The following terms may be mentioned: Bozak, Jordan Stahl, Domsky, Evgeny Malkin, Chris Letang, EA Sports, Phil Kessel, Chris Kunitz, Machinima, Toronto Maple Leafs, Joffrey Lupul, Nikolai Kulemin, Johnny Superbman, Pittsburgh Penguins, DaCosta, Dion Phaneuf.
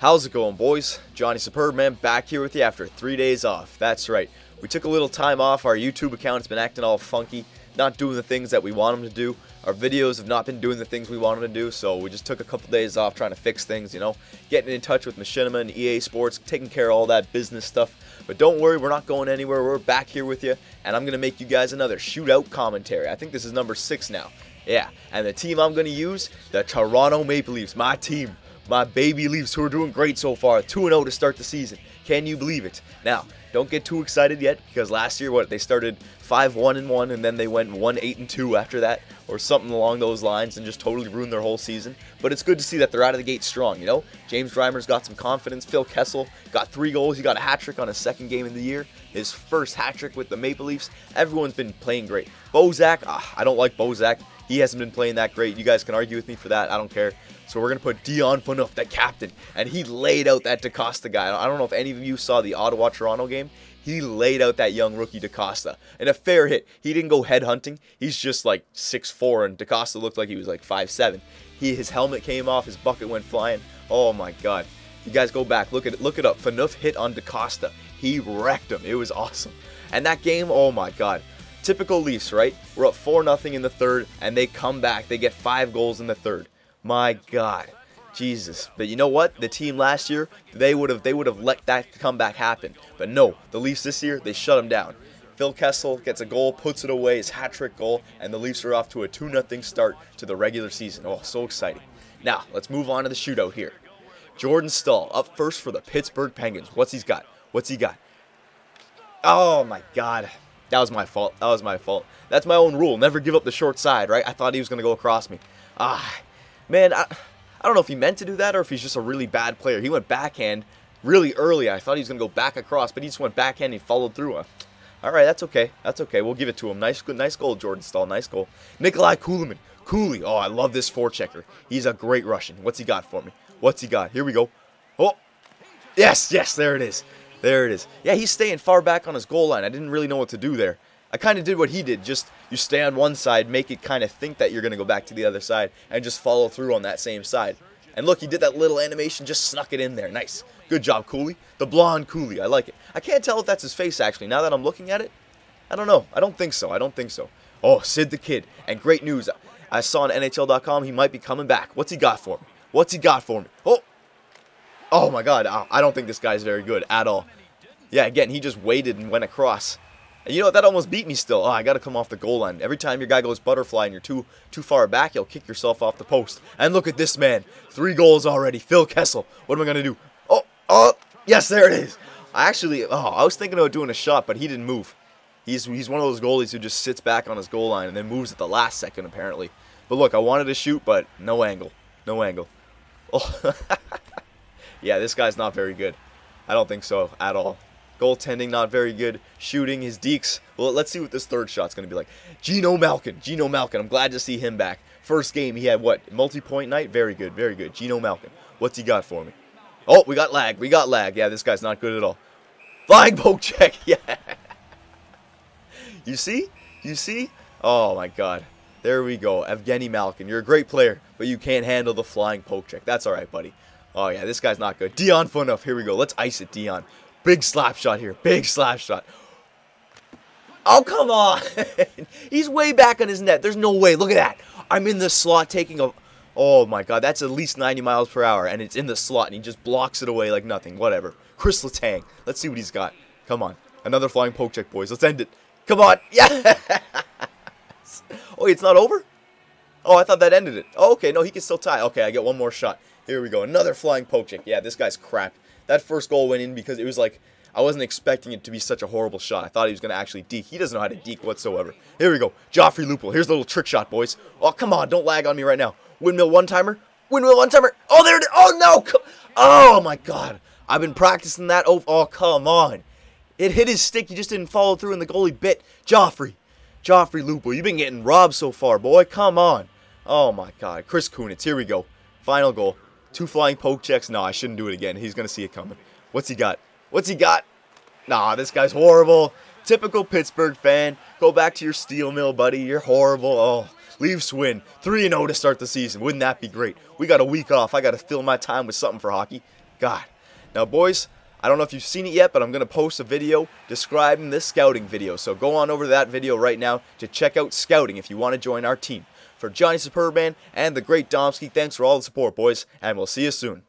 How's it going, boys? Johnny Superbman back here with you after 3 days off. That's right, we took a little time off. Our YouTube account's been acting all funky, not doing the things that we want them to do. Our videos have not been doing the things we want them to do, so we just took a couple days off trying to fix things, you know, getting in touch with Machinima and EA Sports, taking care of all that business stuff. But don't worry, we're not going anywhere. We're back here with you, and I'm going to make you guys another shootout commentary. I think this is number 6 now. Yeah, and the team I'm going to use, the Toronto Maple Leafs, my team. My baby Leafs, who are doing great so far, 2-0 to start the season. Can you believe it? Now, don't get too excited yet, because last year, what, they started 5-1-1, and then they went 1-8-2 after that, or something along those lines, and just totally ruined their whole season. But it's good to see that they're out of the gate strong, you know? James Reimer's got some confidence. Phil Kessel got 3 goals. He got a hat-trick on his 2nd game of the year, his 1st hat-trick with the Maple Leafs. Everyone's been playing great. Bozak, I don't like Bozak. He hasn't been playing that great. You guys can argue with me for that. I don't care. So we're going to put Dion Phaneuf, the captain, and he laid out that DaCosta guy. I don't know if any of you saw the Ottawa-Toronto game. He laid out that young rookie DaCosta in a fair hit. He didn't go headhunting. He's just like 6'4", and DaCosta looked like he was like 5'7". His helmet came off. His bucket went flying. Oh, my God. You guys go back. Look it up. Phaneuf hit on DaCosta. He wrecked him. It was awesome. And that game, oh, my God. Typical Leafs, right? We're up 4-0 in the 3rd, and they come back. They get 5 goals in the 3rd. My God. Jesus. But you know what? The team last year, they would have let that comeback happen. But no, the Leafs this year, they shut them down. Phil Kessel gets a goal, puts it away, his hat-trick goal, and the Leafs are off to a 2-0 start to the regular season. Oh, so exciting. Now, let's move on to the shootout here. Jordan Stahl up first for the Pittsburgh Penguins. What's he got? Oh, my God. That was my fault. That's my own rule. Never give up the short side, right? I thought he was going to go across me. Man, I don't know if he meant to do that or if he's just a really bad player. He went backhand really early. I thought he was going to go back across, but he just went backhand and followed through on. All right, that's okay. That's okay. We'll give it to him. Nice goal, Jordan Stahl. Nice goal. Nikolai Kulemin. Cooley. Oh, I love this forechecker. He's a great Russian. What's he got for me? What's he got? Here we go. Oh, yes, there it is. There it is. Yeah, he's staying far back on his goal line. I didn't really know what to do there. I kind of did what he did. Just you stay on one side, make it kind of think that you're going to go back to the other side, and just follow through on that same side. And look, he did that little animation, just snuck it in there. Nice. Good job, Cooley. The blonde Cooley. I like it. I can't tell if that's his face, actually, now that I'm looking at it. I don't know. I don't think so. Oh, Sid the Kid. And great news. I saw on NHL.com he might be coming back. What's he got for me? Oh my God, I don't think this guy's very good at all. Yeah, again, he just waited and went across. And you know what, that almost beat me still. Oh, I got to come off the goal line. Every time your guy goes butterfly and you're too far back, you'll kick yourself off the post. And look at this man. 3 goals already. Phil Kessel. What am I going to do? Oh, yes, there it is. I was thinking about doing a shot, but he didn't move. He's one of those goalies who just sits back on his goal line and then moves at the last second, apparently. But look, I wanted to shoot, but no angle. Oh, yeah, this guy's not very good. I don't think so at all. Goaltending, not very good. Shooting, his deeks. Well, let's see what this 3rd shot's going to be like. Geno Malkin. I'm glad to see him back. 1st game, he had what? Multi-point night? Very good. Geno Malkin. What's he got for me? Oh, we got lag. Yeah, this guy's not good at all. Flying poke check. Yeah. You see? Oh, my God. There we go. Evgeny Malkin. You're a great player, but you can't handle the flying poke check. That's all right, buddy. Oh, yeah, this guy's not good. Dion Phaneuf. Here we go. Let's ice it, Dion. Big slap shot here. Oh, come on. He's way back on his net. There's no way. Look at that. I'm in the slot taking a... Oh, my God. That's at least 90 miles per hour, and it's in the slot, and he just blocks it away like nothing. Whatever. Chris Letang. Let's see what he's got. Come on. Another flying poke check, boys. Let's end it. Come on. Yes. Oh, it's not over? Oh, I thought that ended it. Oh, okay. No, he can still tie. Okay, I get one more shot. Here we go. Another flying poke check. Yeah, this guy's crap. That 1st goal went in because it was like, I wasn't expecting it to be such a horrible shot. I thought he was going to actually deke. He doesn't know how to deke whatsoever. Here we go. Joffrey Lupul. Here's a little trick shot, boys. Oh, come on. Don't lag on me right now. Windmill one-timer. Oh, there it is. Oh, no. Oh, my God. I've been practicing that. Oh, come on. It hit his stick. He just didn't follow through and the goalie bit. Joffrey Lupul. You've been getting robbed so far, boy. Come on. Oh, my God. Chris Kunitz. Here we go. Final goal. 2 flying poke checks. No, I shouldn't do it again. He's going to see it coming. What's he got? Nah, this guy's horrible. Typical Pittsburgh fan. Go back to your steel mill, buddy. You're horrible. Oh, Leafs win. 3-0 to start the season. Wouldn't that be great? We got a week off. I got to fill my time with something for hockey. God. Now, boys, I don't know if you've seen it yet, but I'm going to post a video describing this scouting video. So go on over to that video right now to check out scouting if you want to join our team. For Johnny Superbman and the great Domsky, thanks for all the support, boys, and we'll see you soon.